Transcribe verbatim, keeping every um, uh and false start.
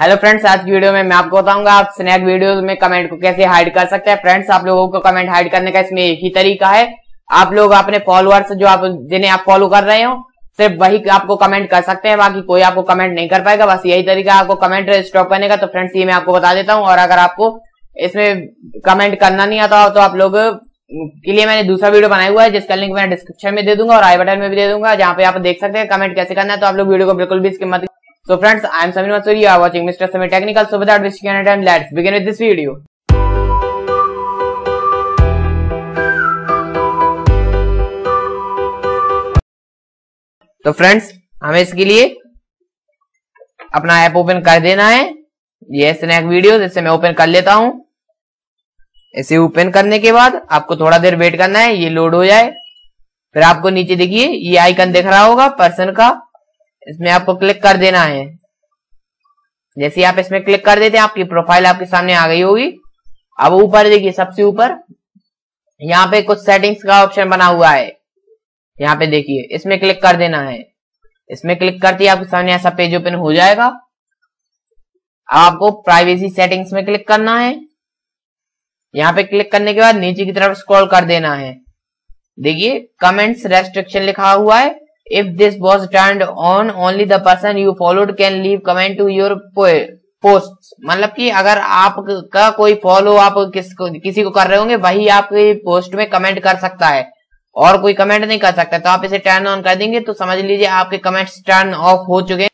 Hello friends, आज की video में मैं आपको बताऊंगा आप स्नैक वीडियोस में कमेंट को कैसे हाइड कर सकते हैं। फ्रेंड्स, आप लोगों को कमेंट हाइड करने का इसमें एक ही तरीका है। आप लोग अपने फॉलोअर्स जो आप जिन्हें आप फॉलो कर रहे हो सिर्फ वही आपको कमेंट कर सकते हैं, बाकी कोई आपको कमेंट नहीं कर पाएगा। बस यही तरीका आपको कमेंट स्टॉप करने का। तो फ्रेंड्स, ये मैं आपको बता देता हूँ। और अगर आपको इसमें कमेंट करना नहीं आता तो आप लोग के लिए मैंने दूसरा वीडियो बनाया हुआ है, जिसका लिंक मैं डिस्क्रिप्शन में दे दूंगा और आई बटन में भी दे दूंगा, जहाँ पे आप देख सकते हैं कमेंट कैसे करना है। तो आप लोग वीडियो को बिल्कुल भी स्किप मत। So friends, I am Samir Mansoori. You are watching Mister Samir Technical. So without wasting any time, let's begin with this video. तो फ्रेंड्स, हमें इसके लिए अपना ऐप ओपन कर देना है। ये स्नैक वीडियो, इससे मैं ओपन कर लेता हूँ। इसे ओपन करने के बाद आपको थोड़ा देर वेट करना है, ये लोड हो जाए। फिर आपको नीचे देखिए ये आइकन दिख रहा होगा पर्सन का, इसमें आपको क्लिक कर देना है। जैसे आप इसमें क्लिक कर देते हैं आपकी प्रोफाइल आपके सामने आ गई होगी। अब ऊपर देखिए, सबसे ऊपर यहाँ पे कुछ सेटिंग्स का ऑप्शन बना हुआ है, यहाँ पे देखिए, इसमें क्लिक कर देना है। इसमें क्लिक करते ही आपके सामने ऐसा पेज ओपन हो जाएगा। आपको प्राइवेसी सेटिंग्स में क्लिक करना है। यहाँ पे क्लिक करने के बाद नीचे की तरफ स्क्रॉल कर देना है। देखिए कमेंट्स रेस्ट्रिक्शन लिखा हुआ है। If this was turned on, only the person you followed can leave comment to your posts. मतलब कि अगर आपका कोई फॉलो आप किस को, किसी को कर रहे होंगे वही आपके पोस्ट में कमेंट कर सकता है और कोई कमेंट नहीं कर सकता। तो आप इसे टर्न ऑन कर देंगे तो समझ लीजिए आपके कमेंट्स टर्न ऑफ हो चुके हैं।